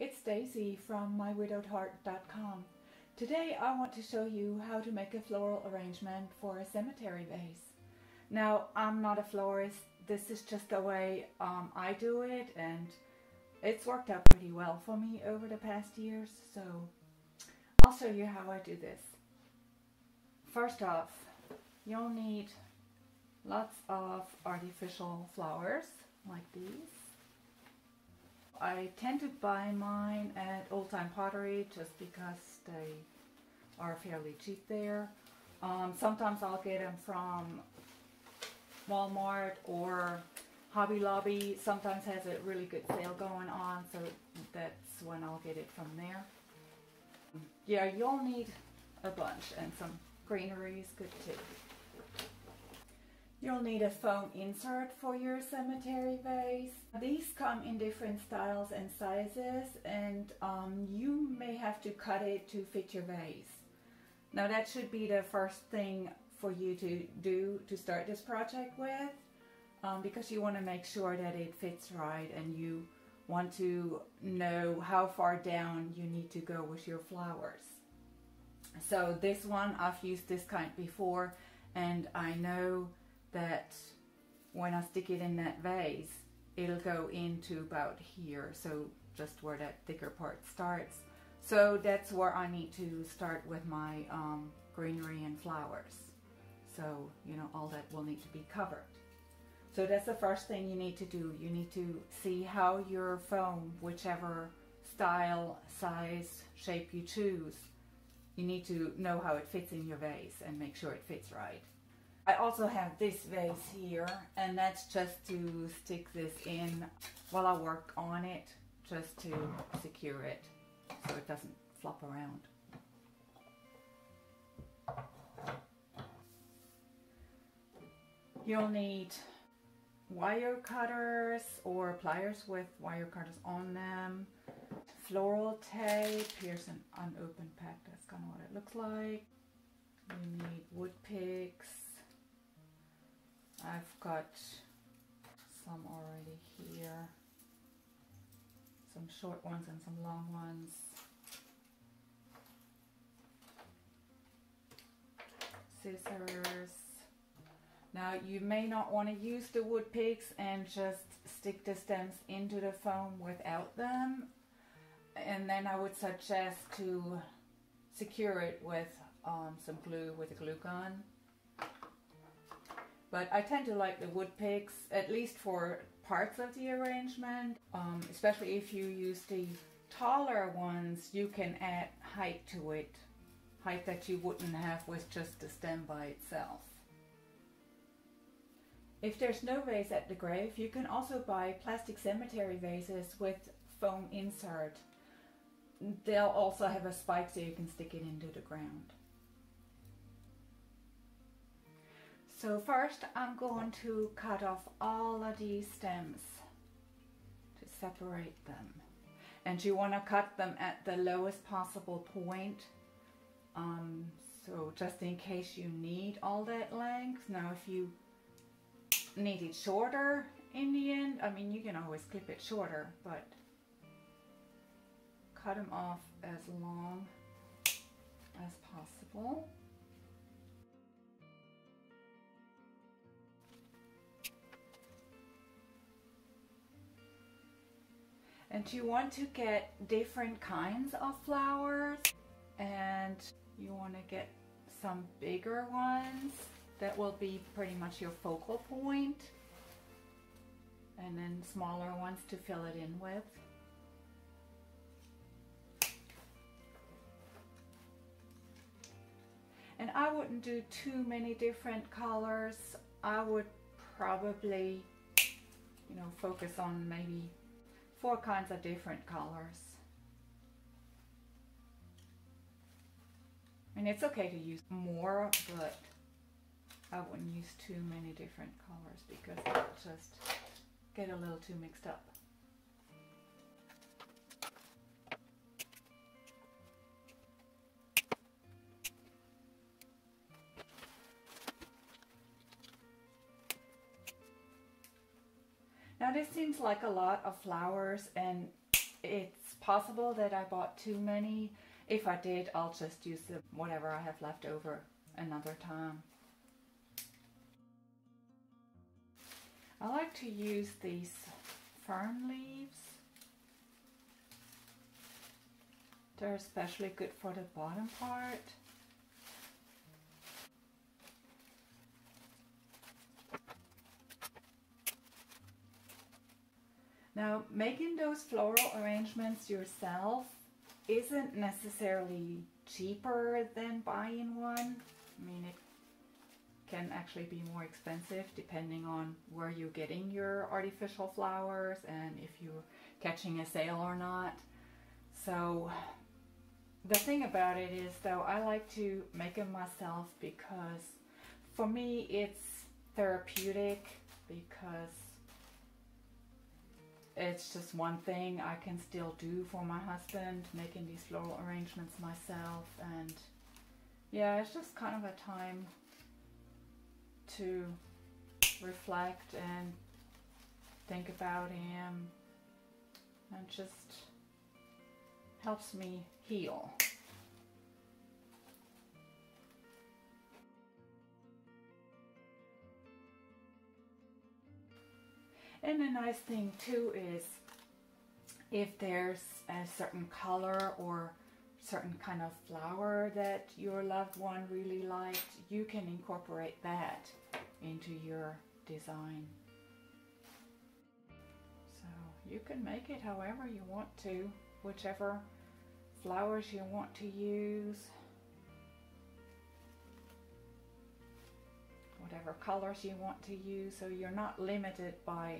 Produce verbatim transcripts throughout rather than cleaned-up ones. It's Daisy from my widowed heart dot com. Today I want to show you how to make a floral arrangement for a cemetery vase. Now, I'm not a florist. This is just the way um, I do it, and it's worked out pretty well for me over the past years, so I'll show you how I do this. First off, you'll need lots of artificial flowers like these. I tend to buy mine at Old Time Pottery just because they are fairly cheap there. Um, sometimes I'll get them from Walmart or Hobby Lobby. Sometimes has a really good sale going on, so that's when I'll get it from there. Yeah, you'll need a bunch, and some greenery is good too. You'll need a foam insert for your cemetery vase. These come in different styles and sizes, and um, you may have to cut it to fit your vase. Now, that should be the first thing for you to do to start this project with, um, because you want to make sure that it fits right, and you want to know how far down you need to go with your flowers. So this one, I've used this kind before, and I know that when I stick it in that vase, it'll go into about here, so just where that thicker part starts. So that's where I need to start with my um, greenery and flowers. So, you know, all that will need to be covered. So that's the first thing you need to do. You need to see how your foam, whichever style, size, shape you choose, you need to know how it fits in your vase and make sure it fits right. I also have this vase here, and that's just to stick this in while I work on it, just to secure it so it doesn't flop around. You'll need wire cutters or pliers with wire cutters on them, floral tape. Here's an unopened pack, that's kind of what it looks like. You need wood picks. I've got some already here, some short ones and some long ones. Scissors. Now, you may not want to use the wood picks and just stick the stems into the foam without them. And then I would suggest to secure it with um, some glue, with a glue gun. But I tend to like the wood picks, at least for parts of the arrangement. Um, especially if you use the taller ones, you can add height to it. Height that you wouldn't have with just the stem by itself. If there's no vase at the grave, you can also buy plastic cemetery vases with foam insert. They'll also have a spike so you can stick it into the ground. So first, I'm going to cut off all of these stems to separate them. And you want to cut them at the lowest possible point. Um, so just in case you need all that length. Now, if you need it shorter in the end, I mean, you can always clip it shorter, but cut them off as long as possible. And you want to get different kinds of flowers, and you want to get some bigger ones that will be pretty much your focal point, and then smaller ones to fill it in with. And I wouldn't do too many different colors. I would probably, you know, focus on maybe four kinds of different colors. And it's okay to use more, but I wouldn't use too many different colors because it'll just get a little too mixed up. Now, this seems like a lot of flowers, and It's possible that I bought too many. If I did, I'll just use the whatever I have left over another time. I like to use these fern leaves. They're especially good for the bottom part. Now, making those floral arrangements yourself isn't necessarily cheaper than buying one. I mean, it can actually be more expensive depending on where you're getting your artificial flowers and if you're catching a sale or not. So the thing about it is, though, I like to make them myself because for me it's therapeutic, because it's just one thing I can still do for my husband, making these floral arrangements myself. And yeah, it's just kind of a time to reflect and think about him, and just helps me heal. And a nice thing too is if there's a certain color or certain kind of flower that your loved one really liked, you can incorporate that into your design. So you can make it however you want to, whichever flowers you want to use, whatever colors you want to use, so you're not limited by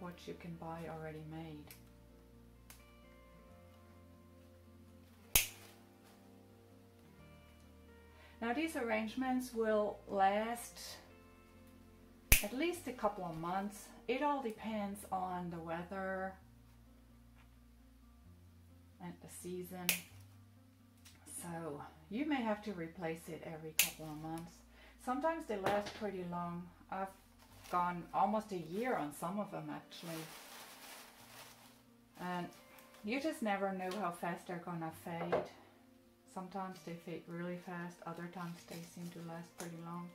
what you can buy already made. Now, these arrangements will last at least a couple of months. It all depends on the weather and the season, so you may have to replace it every couple of months. Sometimes they last pretty long. I've gone almost a year on some of them, actually. And you just never know how fast they're gonna fade. Sometimes they fade really fast, other times they seem to last pretty long.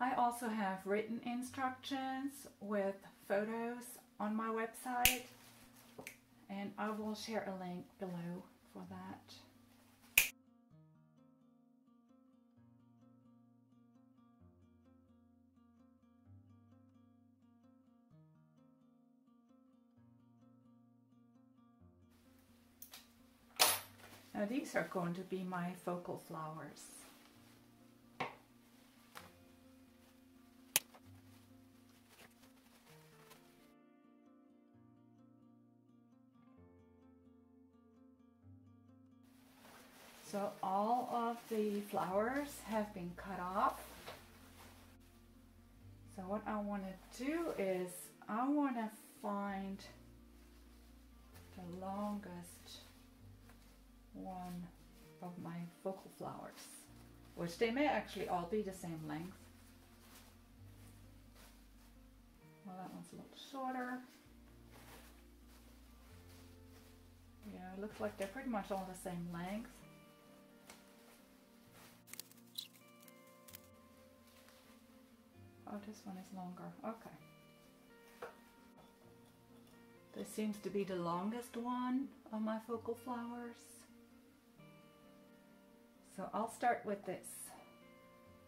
I also have written instructions with photos on my website, and I will share a link below for that. Now, these are going to be my focal flowers. So all of the flowers have been cut off. So what I want to do is I want to find the longest one of my focal flowers, which they may actually all be the same length. Well, that one's a little shorter. Yeah, it looks like they're pretty much all the same length. Oh, this one is longer. Okay. This seems to be the longest one of my focal flowers. So I'll start with this,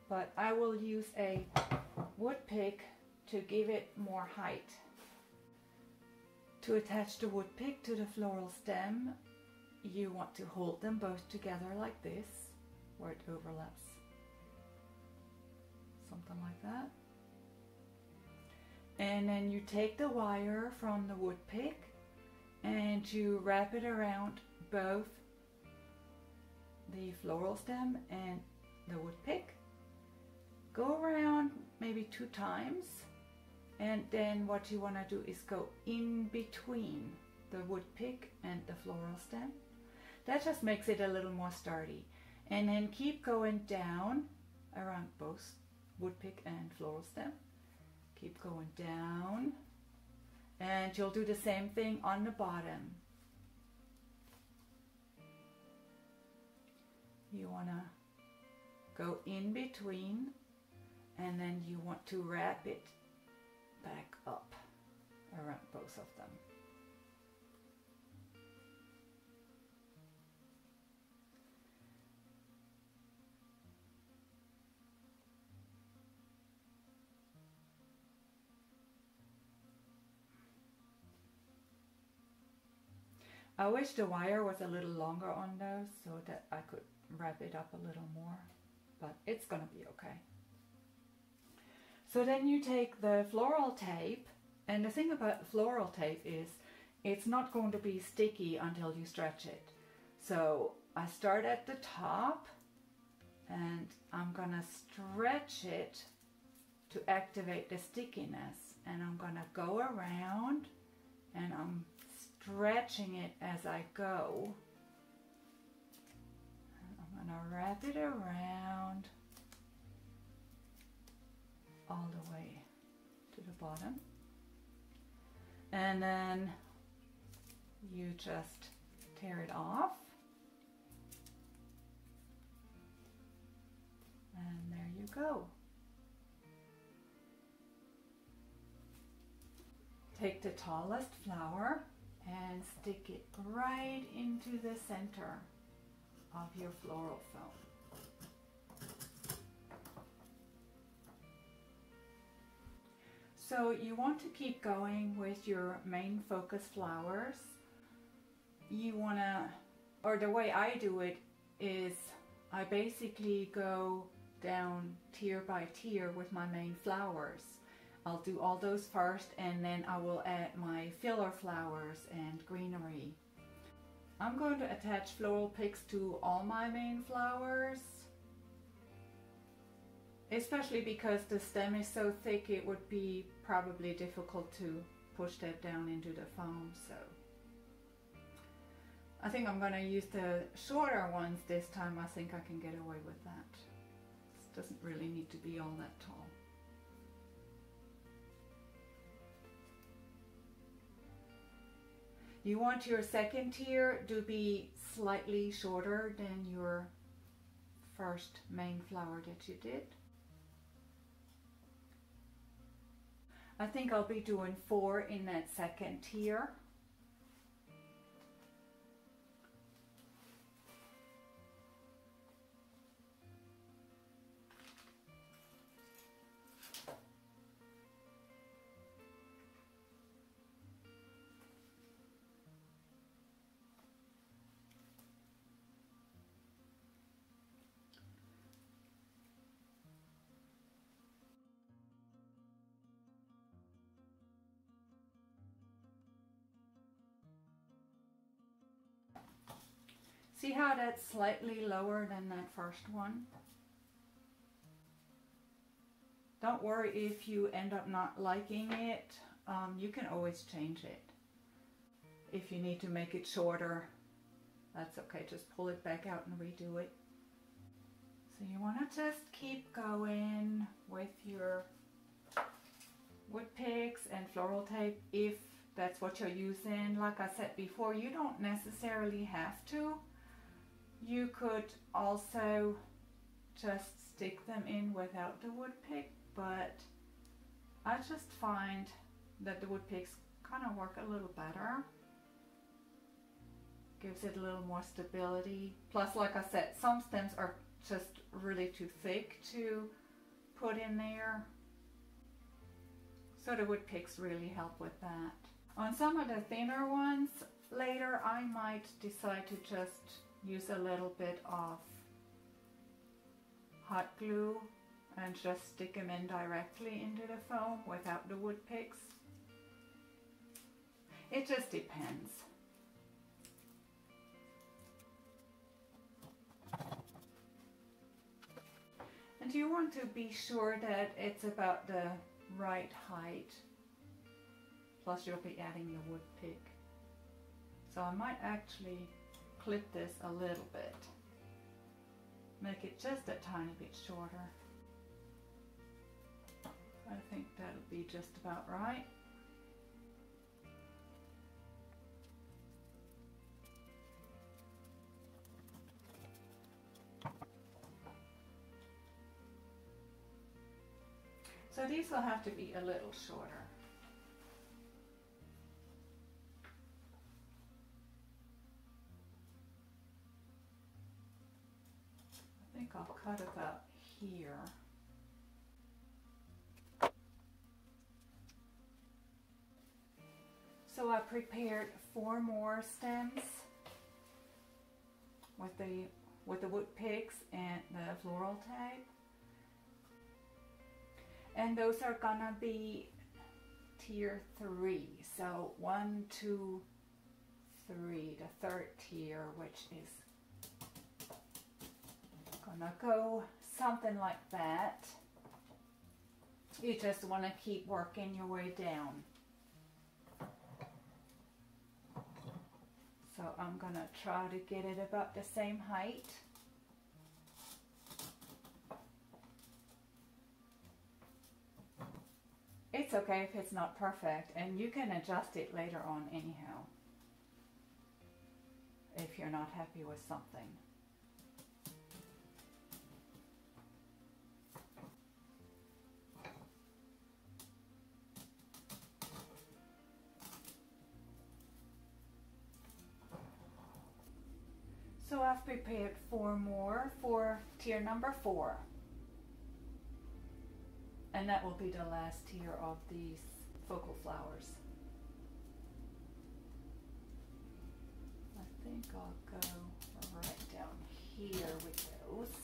but I will use a wood pick to give it more height. To attach the wood pick to the floral stem, you want to hold them both together like this, where it overlaps. Something like that. And then you take the wire from the wood pick and you wrap it around both the floral stem and the wood pick. Go around maybe two times, and then what you want to do is go in between the wood pick and the floral stem. That just makes it a little more sturdy. And then keep going down around both woodpick and floral stem. Keep going down, and you'll do the same thing on the bottom. You want to go in between, and then you want to wrap it back up around both of them. I wish the wire was a little longer on those so that I could wrap it up a little more, but it's gonna be okay. So then you take the floral tape, and the thing about floral tape is it's not going to be sticky until you stretch it. So I start at the top and I'm gonna stretch it to activate the stickiness, and I'm gonna go around and I'm stretching it as I go. I'm gonna wrap it around all the way to the bottom, and then you just tear it off, and there you go. Take the tallest flower and stick it right into the center of your floral foam. So you want to keep going with your main focus flowers. You want to, or the way I do it is I basically go down tier by tier with my main flowers. I'll do all those first, and then I will add my filler flowers and greenery. I'm going to attach floral picks to all my main flowers, especially because the stem is so thick it would be probably difficult to push that down into the foam. So I think I'm going to use the shorter ones this time. I think I can get away with that. It doesn't really need to be all that tall. You want your second tier to be slightly shorter than your first main flower that you did. I think I'll be doing four in that second tier. See how that's slightly lower than that first one? Don't worry if you end up not liking it. Um, you can always change it. If you need to make it shorter, that's okay. Just pull it back out and redo it. So you want to just keep going with your wood picks and floral tape if that's what you're using. Like I said before, you don't necessarily have to. You could also just stick them in without the wood pick, but I just find that the wood picks kind of work a little better. Gives it a little more stability. Plus, like I said, some stems are just really too thick to put in there. So the wood picks really help with that. On some of the thinner ones, later I might decide to just use a little bit of hot glue and just stick them in directly into the foam without the wood picks. It just depends. And you want to be sure that it's about the right height, plus you'll be adding your wood pick. So I might actually clip this a little bit, make it just a tiny bit shorter. I think that'll be just about right. So these will have to be a little shorter. I think I'll cut about here. So I prepared four more stems with the with the wood picks and the floral tape. And those are gonna be tier three. So one, two, three, the third tier, which is gonna go something like that. You just wanna keep working your way down. So I'm gonna try to get it about the same height. It's okay if it's not perfect, and you can adjust it later on anyhow if you're not happy with something. So I've prepared four more for tier number four. And that will be the last tier of these focal flowers. I think I'll go right down here with those.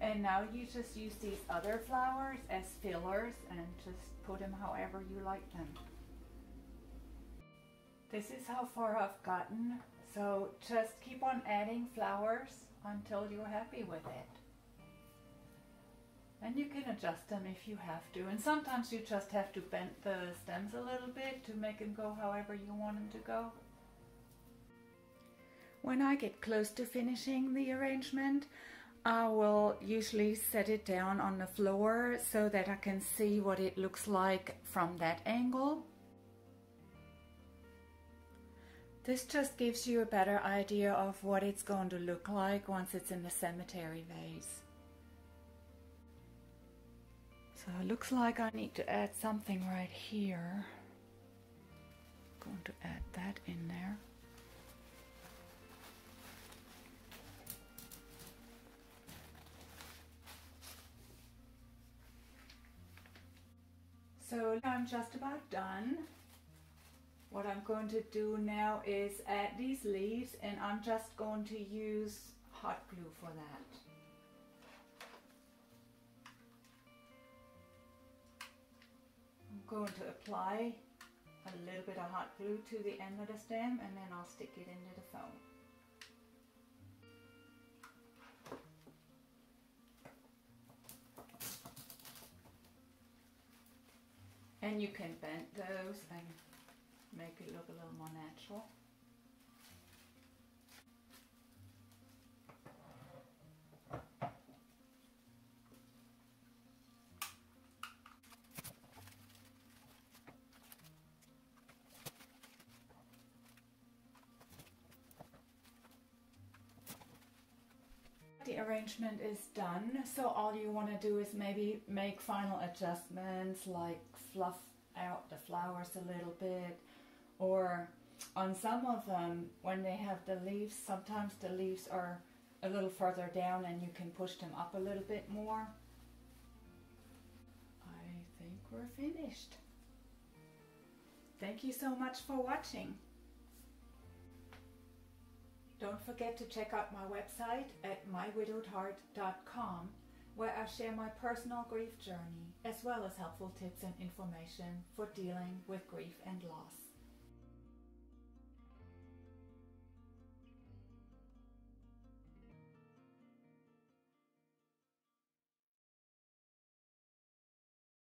And now you just use these other flowers as fillers and just put them however you like them. This is how far I've gotten. So just keep on adding flowers until you're happy with it. And you can adjust them if you have to. And sometimes you just have to bend the stems a little bit to make them go however you want them to go. When I get close to finishing the arrangement, I will usually set it down on the floor so that I can see what it looks like from that angle. This just gives you a better idea of what it's going to look like once it's in the cemetery vase. So it looks like I need to add something right here. I'm going to add that in there. So I'm just about done. What I'm going to do now is add these leaves, and I'm just going to use hot glue for that. I'm going to apply a little bit of hot glue to the end of the stem, and then I'll stick it into the foam. And you can bend those and make it look a little more natural. The arrangement is done, so all you want to do is maybe make final adjustments, like fluff out the flowers a little bit. Or on some of them, when they have the leaves, sometimes the leaves are a little further down and you can push them up a little bit more. I think we're finished. Thank you so much for watching. Don't forget to check out my website at my widowed heart dot com, where I share my personal grief journey as well as helpful tips and information for dealing with grief and loss.